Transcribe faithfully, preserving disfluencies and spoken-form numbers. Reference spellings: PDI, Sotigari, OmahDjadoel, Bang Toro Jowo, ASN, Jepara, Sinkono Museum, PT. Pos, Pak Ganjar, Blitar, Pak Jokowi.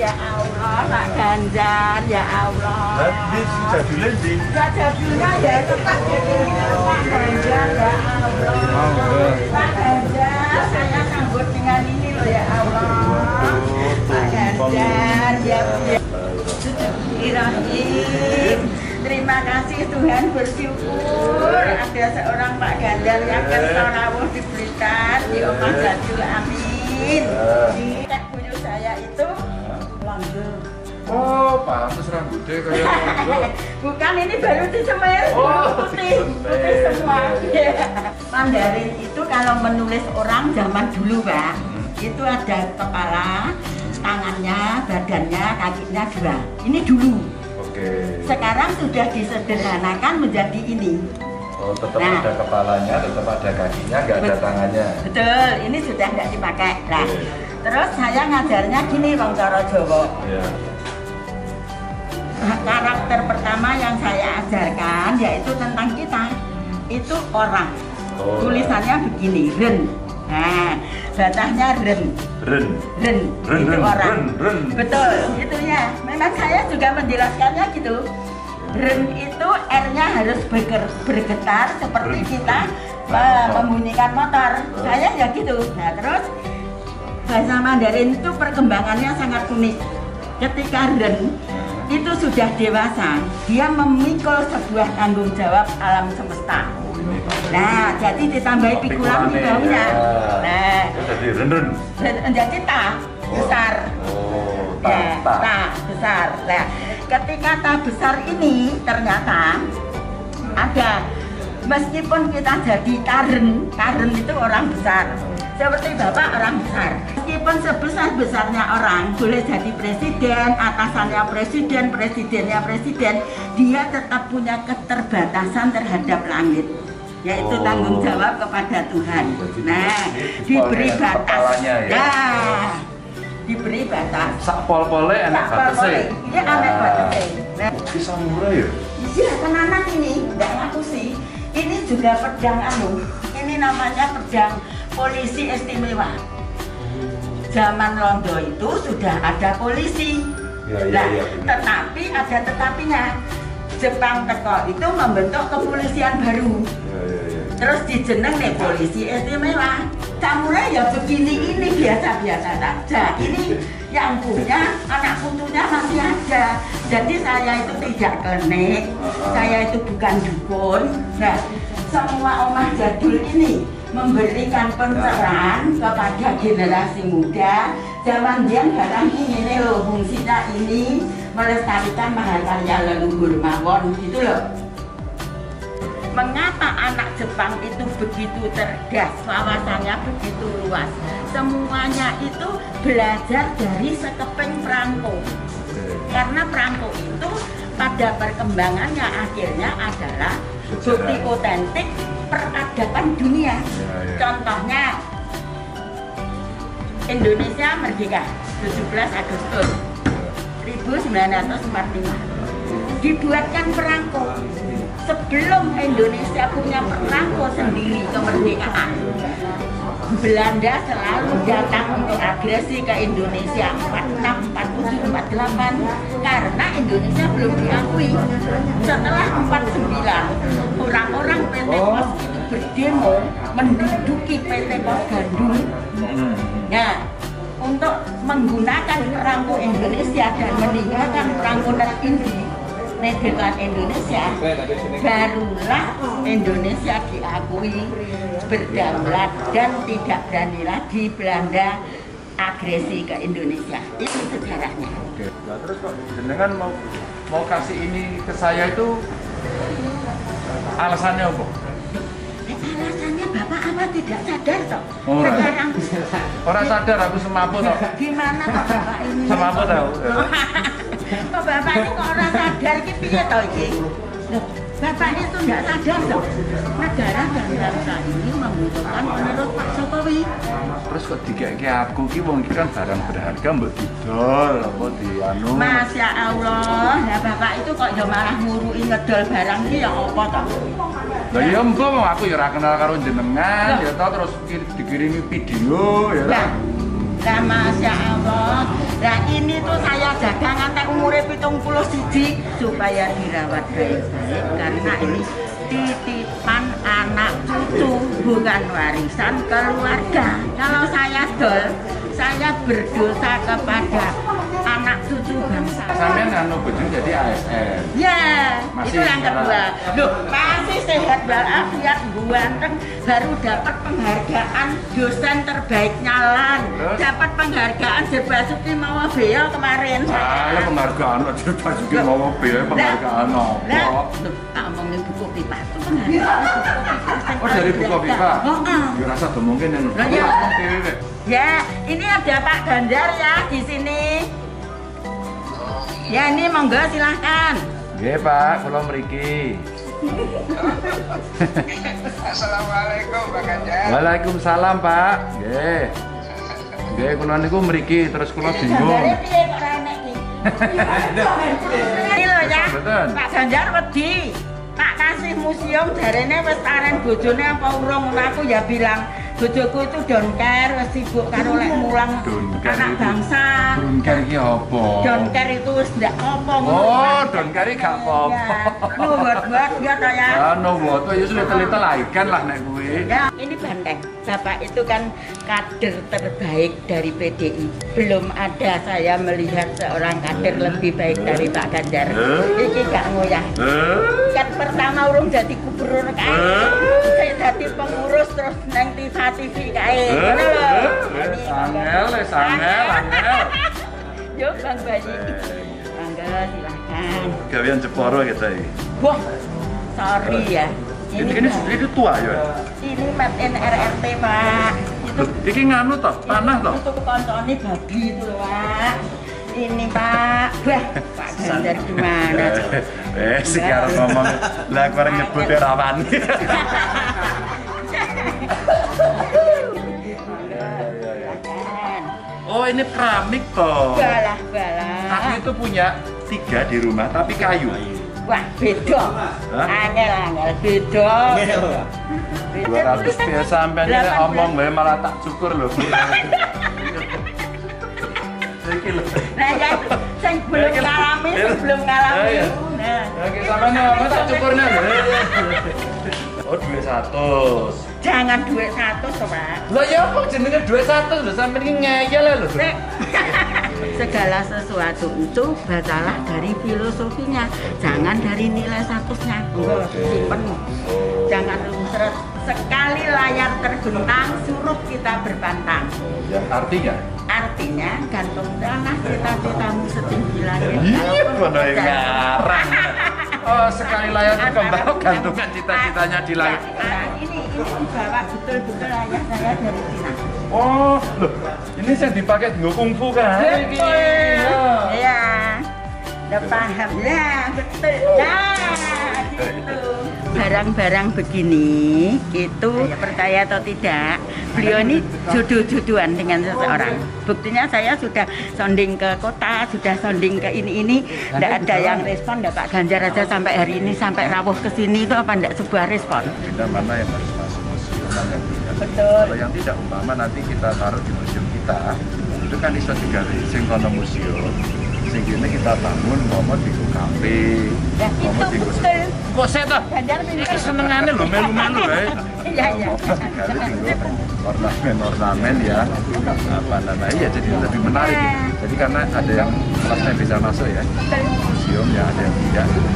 ya Allah, Pak Ganjar, ya Allah. Ini sudah dilendi. Sudah jadulnya ya tetap ditinggal Pak Ganjar, ya Allah. Pak Ganjar, saya sambut dengan ini loh ya Allah. Pak Ganjar, ya Bismillahirrahmanirrahim. Terima kasih Tuhan, bersyukur ada seorang Pak Ganjar yang kersa rawuh di Blitar, di Omah Jadul, amin. Ikat bulu saya itu lonjong. Oh, pantes rambutnya kayak lonjong. Bukan, ini baru disemir, putih, putih semua. Mandarin itu kalau menulis orang zaman dulu, Pak, itu ada kepala, tangannya, badannya, kakinya dua. Ini dulu. Oke. Sekarang sudah disederhanakan menjadi ini. Oh, tetap nah, ada kepalanya, tetap ada kakinya, nggak ada tangannya. Betul. Ini sudah nggak dipakai. Nah, okay. Terus saya ngajarnya gini, Bang Toro Jowo. Yeah. Nah, karakter pertama yang saya ajarkan yaitu tentang kita itu orang. Oh. Tulisannya begini, ren. Nah, batahnya ren. Ren. Ren. Ren. Itu ren, orang. Ren, ren. Betul, itunya. Memang saya juga menjelaskannya gitu. Ren itu R-nya harus berger, bergetar seperti kita uh, membunyikan motor. Saya ya gitu. Nah, terus bahasa Mandarin itu perkembangannya sangat unik. Ketika ren itu sudah dewasa, dia memikul sebuah tanggung jawab alam semesta. Nah, jadi ditambahi pikulan di bawahnya. Nah, jadi renun. Jadi ta besar. Oh, ta, ta. Ta besar. Nah, ketika ta besar ini ternyata ada, meskipun kita jadi taren, taren itu orang besar. Seperti Bapak orang besar. Meskipun sebesar-besarnya orang, boleh jadi presiden, atasannya presiden, presidennya presiden, dia tetap punya keterbatasan terhadap langit, yaitu oh, tanggung jawab kepada Tuhan. Nah, diberi batas. Ya. Nah, diberi batas. Sak pol-pole anak batasnya. Iya, anak batasnya. Bisa murah ya? Iya, anak ini, enggak ngaku sih. Ini juga pedang anu. Ini namanya pedang polisi istimewa. Zaman Londo itu sudah ada polisi. Ya, ya, nah, ya, ya. Tetapi ada tetapinya. Jepang teko itu membentuk kepolisian baru. Ya, ya, ya. Terus dijeneng nih polisi istimewa. Camurnya ya begini, ini biasa-biasa saja. Ini yang punya anak putunya masih ada. Jadi saya itu tidak klenik. Saya itu bukan dukun. Nah, semua omah jadul ini memberikan pencerahan kepada generasi muda. Zaman dia barang ini loh, fungsinya ini melestarikan mahakarya leluhur mawon gitu loh. Mengapa anak Jepang itu begitu cerdas, wawasannya begitu luas? Semuanya itu belajar dari sekeping perangko. Karena perangko itu pada perkembangannya akhirnya adalah bukti otentik peradaban dunia. Ya, ya. Contohnya Indonesia merdeka tujuh belas Agustus seribu sembilan ratus empat puluh lima. Dibuatkan perangko. Sebelum Indonesia punya perangko sendiri kemerdekaan, Belanda selalu datang untuk agresi ke Indonesia empat puluh enam, empat puluh tujuh, empat puluh delapan karena Indonesia belum diakui. Setelah empat puluh sembilan, orang-orang P T. Pos itu berdemo menduduki P T. Pos Gandum. Nah, untuk menggunakan perangko Indonesia dan meninggalkan perangko tertinggi negara Indonesia, barulah Indonesia diakui berdaulat dan tidak berani lagi Belanda agresi ke Indonesia. Itu sejarahnya. Oke. Nah, terus Pak, jenengan mau mau kasih ini ke saya itu alasannya apa? Alasannya Bapak apa tidak sadar toh? Oh, sekarang orang sadar aku semampu toh. Gimana toh Bapak ini? Semampu toh. Kok Bapak ini kok orang sadar ki piye toh iki? Loh, Bapak itu enggak sadar toh. Negara dan bangsa ini membutuhkan penerus Pak Jokowi. Terus kok digekeki aku ki wong iki kan barang berharga mbok didol apa dianu. Masya Allah, ya Bapak itu kok ya malah nguruki ngedol barang ki ya apa toh? Lah ya mbok aku ya ora kenal karo jenengan, ya toh terus dikirimi video ya toh. Lah Masya Allah. Nah, ini itu saya jaga nganti umurnya pitung puluh siji supaya dirawat baik-baik, karena ini titipan anak cucu, bukan warisan keluarga. Kalau saya dol, saya berdosa kepada anak cucu bangsa. Sampai nggak nubujung jadi A S N? Ya, masih itu yang kedua. Duh, masih sehat walafiat, buanteng, baru dapat penghargaan dosen terbaik Nyalan. Dapat penghargaan Jerbasuki Mawabeo kemarin. Saya penghargaan Jerbasuki Mawabeo, penghargaan apa? Tak ngomongin buku pipa itu penghargaan. Oh, dari buku pipa? Ya, rasa tuh mungkin yang... Ya, ini ada Pak Ganjar ya di sini. Ya, ini monggo silahkan. Iya Pak, kula mriki. Assalamualaikum Pak Ganjar. Waalaikumsalam Pak. Nggih. Nggih, kula niku mriki terus kula bingung. Ganjare piye kok ra enek iki? Ini lho ya. Pak Ganjar wedi. Tak kasih museum jarene wis areng bojone apa urung. Aku ya bilang bojoku itu donker, sibuk karo lek mulang anak bangsa. Donker iki apa? Donker itu wis ndak apa ngono. Oh, donker iki gak apa-apa. Lu buat-buat ya ta ya. Ya no buat ya sudah telita laikan lah nek kuwi. Ya, ini banteng. Bapak itu kan kader terbaik dari P D I. Belum ada saya melihat seorang kader lebih baik dari Pak Ganjar. Iki gak ngoyah. Ket pertama urung jadi gubernur kae. Jadi pengurus terus neng T V T V kayak gitu loh. Sangel, sangel, sangel. Yuk Bang Bayi, mangga silahkan. Gawian Jepara kita ini. Wah, sorry ya. Ini ini ini tua ya. Ini map N R R T Pak. Iki nganu toh, tanah toh. Itu kekoncoannya bagi itu loh Pak. Ini Pak, wah Pak Ganjar gimana? Eh, sekarang ngomong lah kemarin nyebut rawan. Oh, ini keramik toh. Balah, balah. Aku itu punya tiga di rumah, tapi kayu. Wah, beda. Angel, angel, beda. Dua ratus biasa sampai ini omong, bae malah tak syukur loh. Nah, ya, saya belum ngalami, sebelum ngalami. Nah, sama nih, apa tak syukurnya? Oh, duit satu. Jangan duit satu, Pak. Lah ya apa jenenge duit satu lho sampeyan iki ngeyel lho. Segala sesuatu itu bersalah dari filosofinya, jangan dari nilai statusnya. Simpen. Jangan terus sekali layar tergentang suruh kita berbantang. Ya, artinya artinya gantung tanah cita-citamu setinggi langit. Iya, bener ngarang. Oh, sekali layar tergentang gantungan cita-citanya di langit. Dibawa betul-betul ayah saya dari Cina. Oh, loh, ini yang dipakai juga kungfu kan? Betul. Iya, udah paham lah, betul. Nah, gitu. Barang-barang begini, itu percaya atau tidak, beliau ini jodoh-jodohan dengan seseorang. Buktinya saya sudah sounding ke kota, sudah sounding ke ini-ini, tidak ada yang respon. Nggak Pak Ganjar aja sampai hari ini, sampai rawuh ke sini itu apa nggak sebuah respon? Kita mana yang harus masuk museum, mana yang tidak. Betul. Kalau yang tidak, umpama nanti kita taruh di museum kita, itu kan di Sotigari, Sinkono Museum. Sehingga kita bangun, ngomong di U K P, ngomong di U K P. Kok saya tuh? Ini kesenengannya loh, melu-melu ya. Iya, iya. Sotigari tinggal ornamen-ornamen ya. Apa namanya, ya jadi lebih menarik. Jadi karena ada yang kelasnya bisa masuk ya. Museum ya, ada yang tidak.